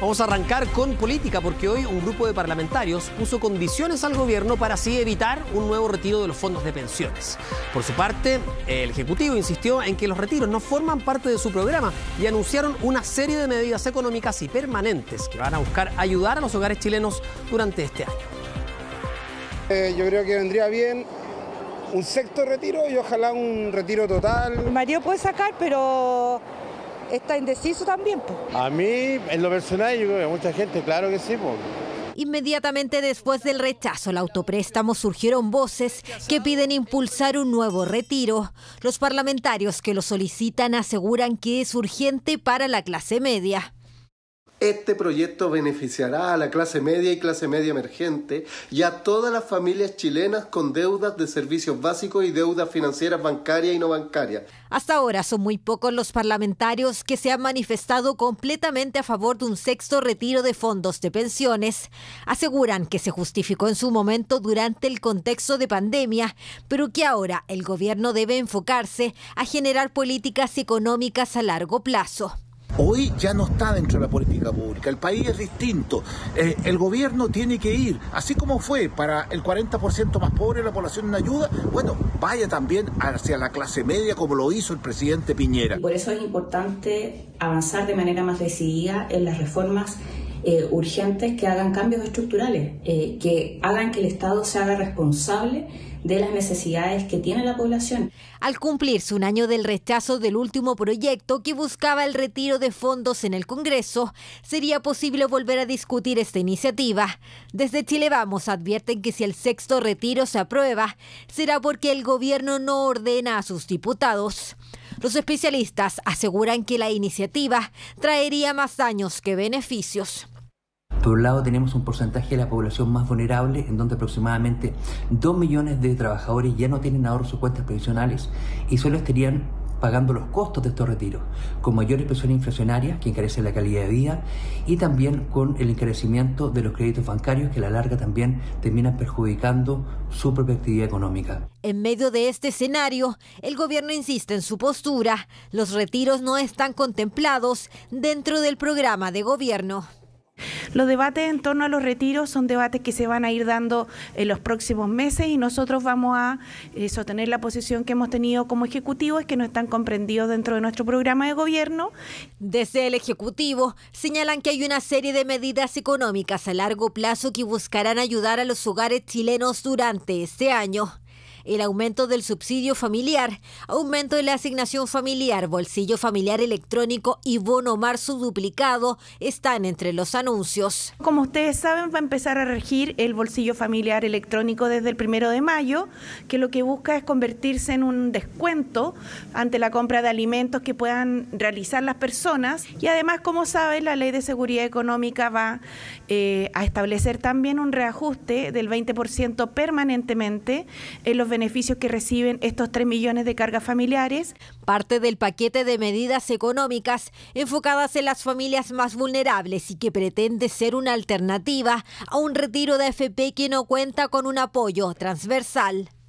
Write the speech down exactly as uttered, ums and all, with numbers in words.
Vamos a arrancar con política, porque hoy un grupo de parlamentarios puso condiciones al gobierno para así evitar un nuevo retiro de los fondos de pensiones. Por su parte, el Ejecutivo insistió en que los retiros no forman parte de su programa y anunciaron una serie de medidas económicas y permanentes que van a buscar ayudar a los hogares chilenos durante este año. Eh, yo creo que vendría bien un sexto retiro y ojalá un retiro total. El marido puede sacar, pero está indeciso también, pues. A mí, en lo personal, yo creo que a mucha gente, claro que sí, pues. Inmediatamente después del rechazo al autopréstamo surgieron voces que piden impulsar un nuevo retiro. Los parlamentarios que lo solicitan aseguran que es urgente para la clase media. Este proyecto beneficiará a la clase media y clase media emergente y a todas las familias chilenas con deudas de servicios básicos y deudas financieras bancarias y no bancarias. Hasta ahora son muy pocos los parlamentarios que se han manifestado completamente a favor de un sexto retiro de fondos de pensiones. Aseguran que se justificó en su momento durante el contexto de pandemia, pero que ahora el gobierno debe enfocarse a generar políticas económicas a largo plazo. Hoy ya no está dentro de la política pública, el país es distinto, eh, el gobierno tiene que ir, así como fue para el cuarenta por ciento más pobre de la población en ayuda, bueno, vaya también hacia la clase media como lo hizo el presidente Piñera. Por eso es importante avanzar de manera más decidida en las reformas eh, urgentes que hagan cambios estructurales, eh, que hagan que el Estado se haga responsable de las necesidades que tiene la población. Al cumplirse un año del rechazo del último proyecto que buscaba el retiro de fondos en el Congreso, sería posible volver a discutir esta iniciativa. Desde Chile Vamos advierten que si el sexto retiro se aprueba, será porque el gobierno no ordena a sus diputados. Los especialistas aseguran que la iniciativa traería más daños que beneficios. Por un lado tenemos un porcentaje de la población más vulnerable en donde aproximadamente dos millones de trabajadores ya no tienen ahorro sus cuentas previsionales y solo estarían pagando los costos de estos retiros, con mayores presiones inflacionarias que encarecen la calidad de vida y también con el encarecimiento de los créditos bancarios que a la larga también terminan perjudicando su propia actividad económica. En medio de este escenario, el gobierno insiste en su postura. Los retiros no están contemplados dentro del programa de gobierno. Los debates en torno a los retiros son debates que se van a ir dando en los próximos meses y nosotros vamos a sostener la posición que hemos tenido como Ejecutivo, es que no están comprendidos dentro de nuestro programa de gobierno. Desde el Ejecutivo señalan que hay una serie de medidas económicas a largo plazo que buscarán ayudar a los hogares chilenos durante este año. El aumento del subsidio familiar, aumento de la asignación familiar, bolsillo familiar electrónico y bono marzo duplicado están entre los anuncios. Como ustedes saben, va a empezar a regir el bolsillo familiar electrónico desde el primero de mayo, que lo que busca es convertirse en un descuento ante la compra de alimentos que puedan realizar las personas. Y además, como saben, la ley de seguridad económica va eh, a establecer también un reajuste del veinte por ciento permanentemente en los beneficios que reciben estos tres millones de cargas familiares. Parte del paquete de medidas económicas enfocadas en las familias más vulnerables y que pretende ser una alternativa a un retiro de F P que no cuenta con un apoyo transversal.